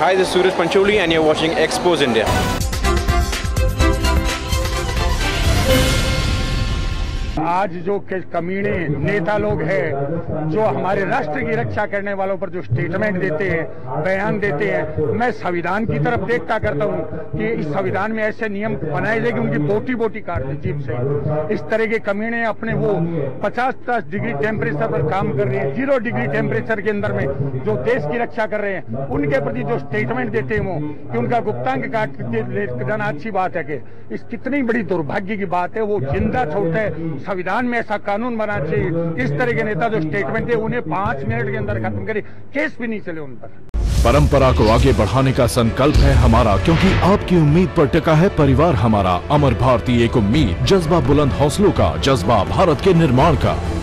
Hi, this is Suresh Pancholi and you're watching Expose India. आज जो कमीने नेता लोग हैं, जो हमारे राष्ट्र की रक्षा करने वालों पर जो स्टेटमेंट देते हैं, बयान देते हैं, मैं संविधान की तरफ देखता करता हूं कि इस संविधान में ऐसे नियम बनाए जाए कि उनकी बोटी काट दे जीप से। इस तरह के कमीने अपने वो 50-60 डिग्री टेम्परेचर पर काम कर रहे हैं, 0 डिग्री टेम्परेचर के अंदर में जो देश की रक्षा कर रहे हैं, उनके प्रति जो स्टेटमेंट देते हैं वो कि उनका गुप्तांग काट जाना अच्छी बात है। कि इस कितनी बड़ी दुर्भाग्य की बात है, वो जिंदा छोड़ता है। संविधान में ऐसा कानून बनाना चाहिए, इस तरह के नेता जो स्टेटमेंट दे उन्हें 5 मिनट के अंदर खत्म करें, केस भी नहीं चले उन पर। परंपरा को आगे बढ़ाने का संकल्प है हमारा, क्योंकि आपकी उम्मीद पर टिका है परिवार हमारा। अमर भारतीय एक उम्मीद, जज्बा बुलंद हौसलों का, जज्बा भारत के निर्माण का।